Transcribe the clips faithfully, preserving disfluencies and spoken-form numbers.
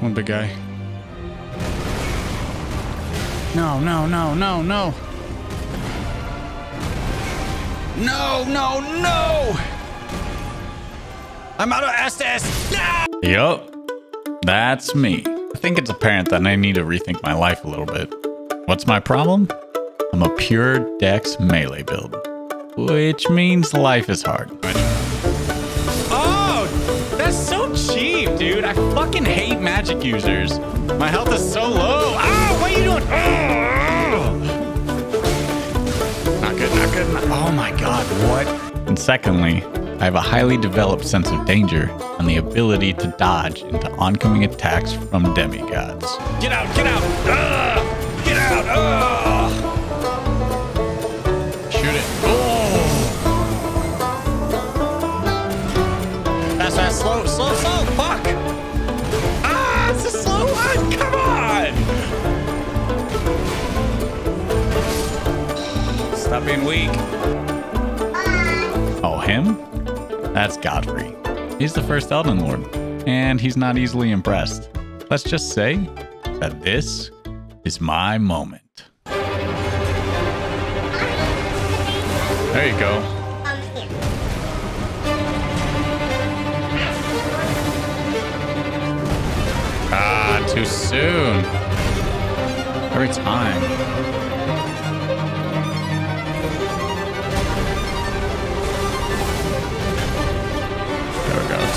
One big guy. No, no, no, no, no. No, no, no! I'm out of Estes! No! Yup. That's me. I think it's apparent that I need to rethink my life a little bit. What's my problem? I'm a pure Dex melee build, which means life is hard. Oh, that's so cheap, dude. I fucking hate magic users. My health is so low. Ah, what are you doing? Oh, not good, not good. Not, oh my God, what? And secondly, I have a highly developed sense of danger and the ability to dodge into oncoming attacks from demigods. Get out, get out! Ugh, get out! Ugh. Shoot it. Oh. That's that slow, slow, slow! Fuck! Ah, it's a slow one! Come on! Stop being weak. Oh, him? That's Godfrey. He's the first Elden Lord, and he's not easily impressed. Let's just say that this is my moment. There you go. Ah, too soon. Every time.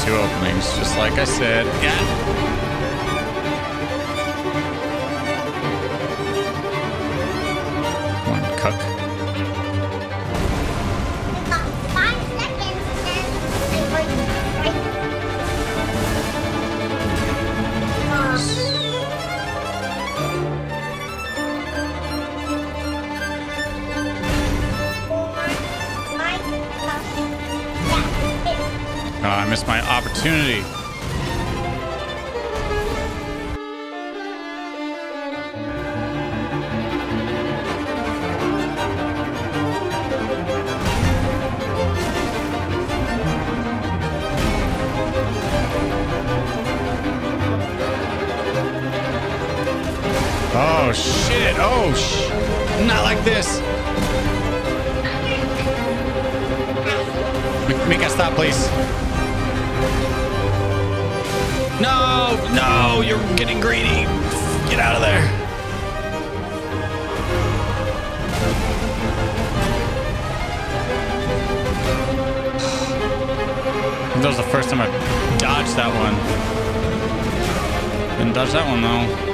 Two openings, just like I said. Yeah. Come on, cuck. You've got five seconds, and then I Oh, I missed my opportunity. Oh, shit. Oh, sh- not like this. Make a stop, please. No, no, you're getting greedy. Get out of there. That was the first time I dodged that one. Didn't dodge that one, though.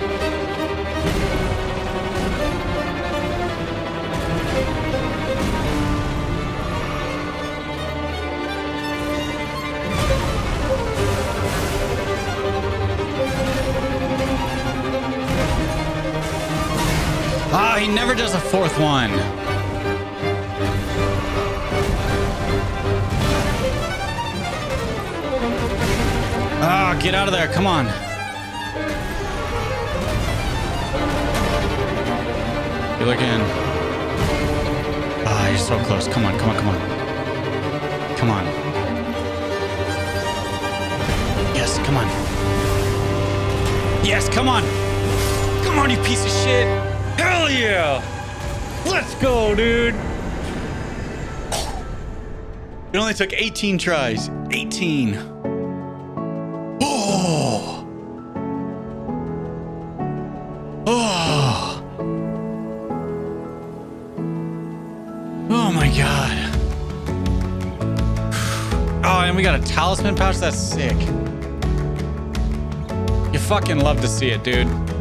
Ah, he never does a fourth one. Ah, get out of there. Come on. You look in. Ah, you're so close. Come on, come on, come on. Come on. Yes, come on. Yes, come on. Come on, you piece of shit. Hell yeah! Let's go, dude! It only took eighteen tries. eighteen. Oh! Oh! Oh my God. Oh, and we got a talisman pouch? That's sick. You fucking love to see it, dude.